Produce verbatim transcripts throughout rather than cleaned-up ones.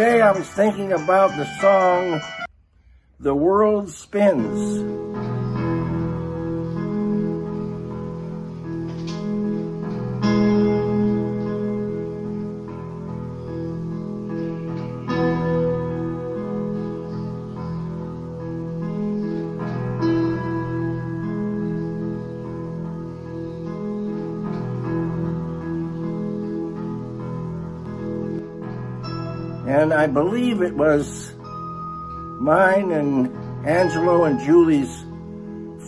today I was thinking about the song, The World Spins. And I believe it was mine and Angelo and Julie's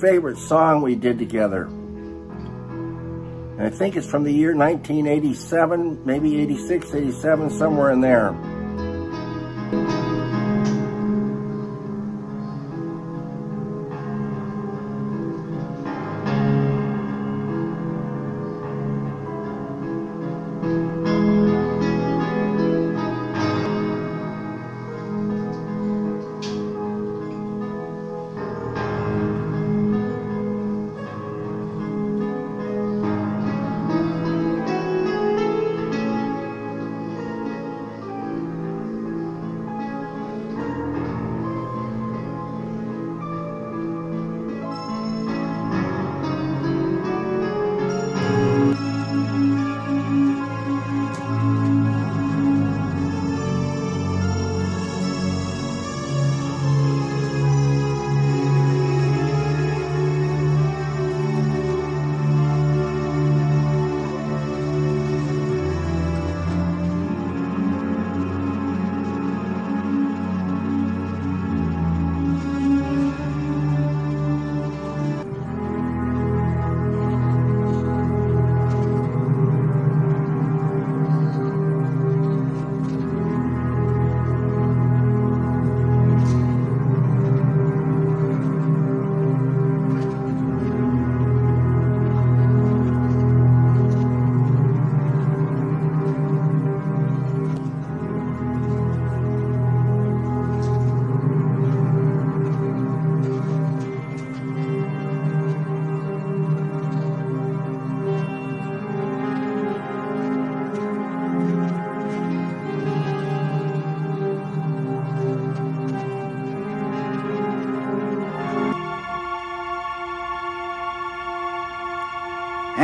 favorite song we did together. And I think it's from the year nineteen eighty-seven, maybe eighty-six, eighty-seven, somewhere in there.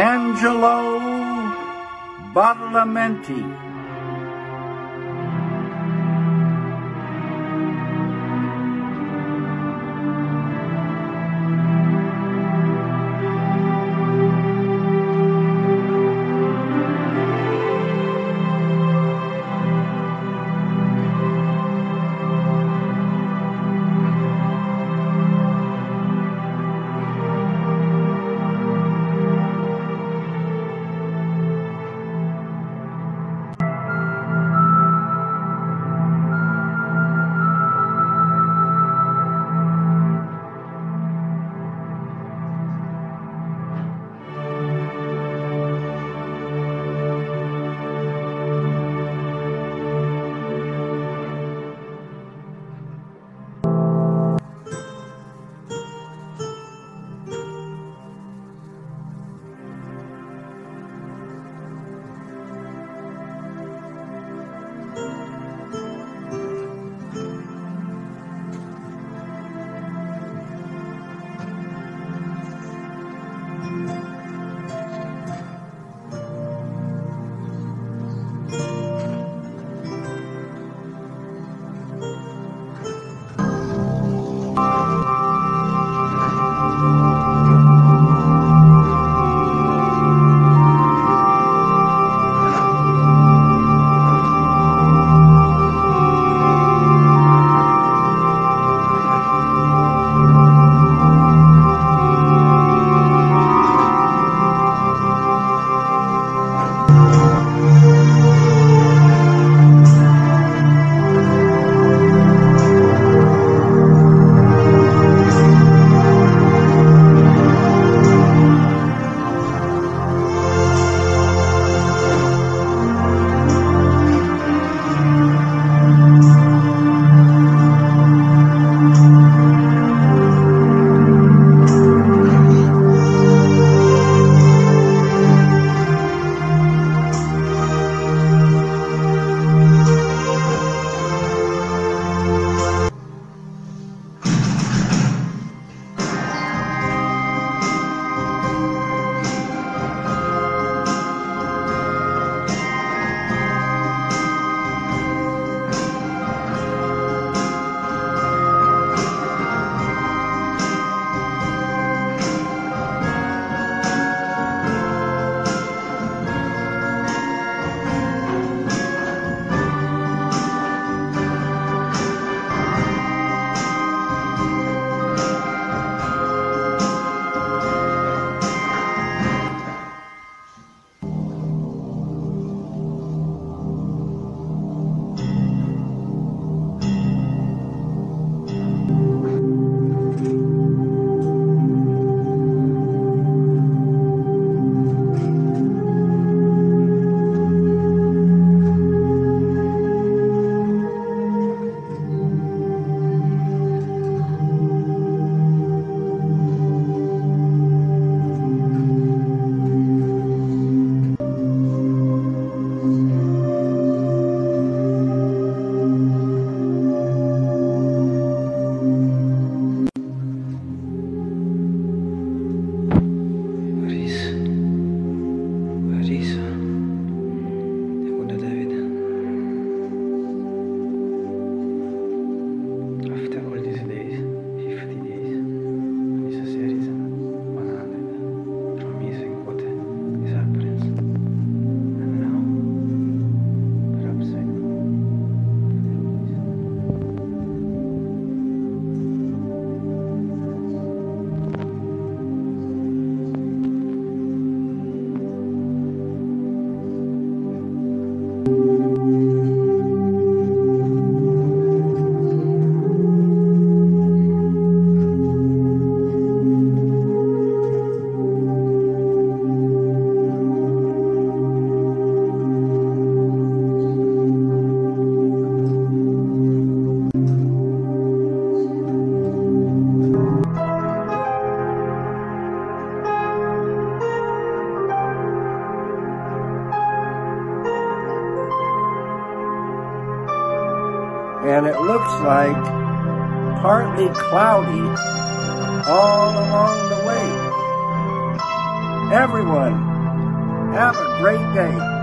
Angelo Badalamenti. looks like partly cloudy all along the way. Everyone, have a great day.